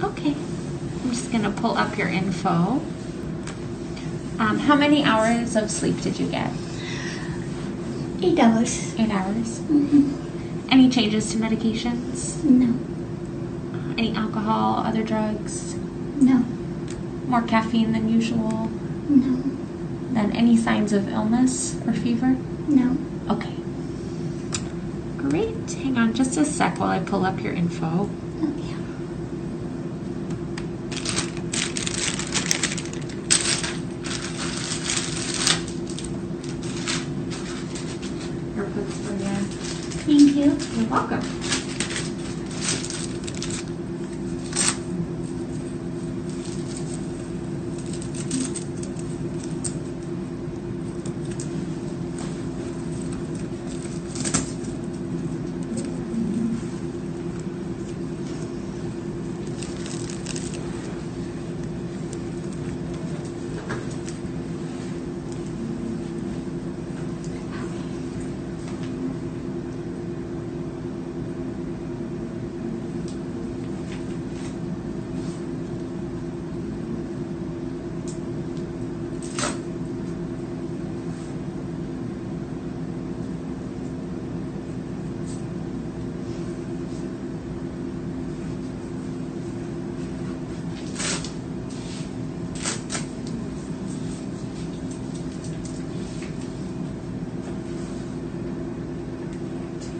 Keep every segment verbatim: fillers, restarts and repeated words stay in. Okay, I'm just going to pull up your info. Um, how many hours of sleep did you get? Eight hours. Eight hours? Mm-hmm. Any changes to medications? No. Any alcohol, other drugs? No. More caffeine than usual? No. Then any signs of illness or fever? No. Okay. Great. Hang on just a sec while I pull up your info. Oh, yeah. Earplugs for you. Thank you. You're welcome.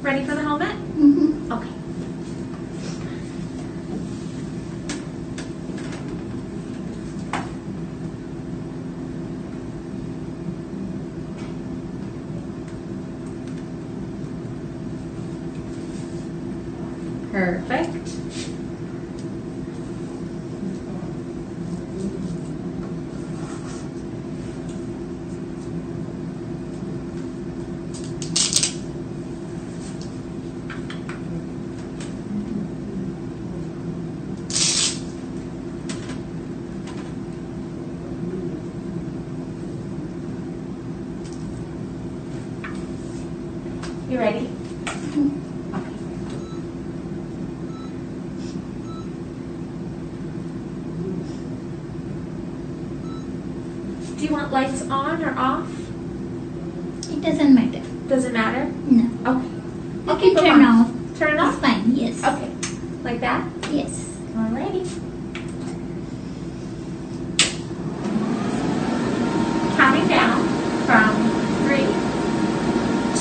Ready for the helmet? Mm-hmm. Okay. Perfect. You ready? Mm-hmm. Okay. Do you want lights on or off? It doesn't matter. Doesn't matter? No. Okay. I'll keep them on. Turn off. Turn it off? It's fine, yes. Okay. Like that? Yes. Alrighty. Counting down from three,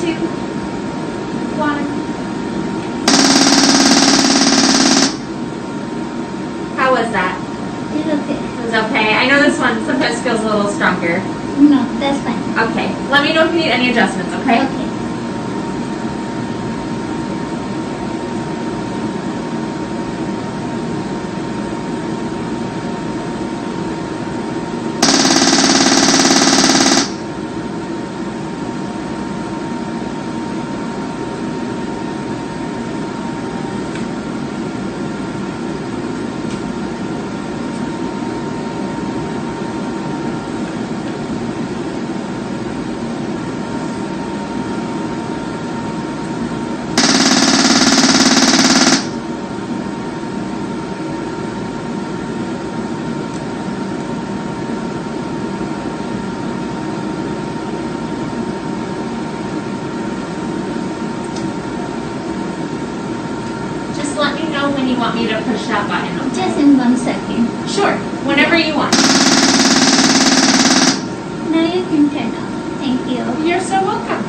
two, one. How was that? It was okay. It was okay. I know this one sometimes feels a little stronger. No, that's fine. Okay. Let me know if you need any adjustments, okay? Okay. When you want me to push that button. Just in one second. Sure. Whenever you want. Now you can turn off. Thank you. You're so welcome.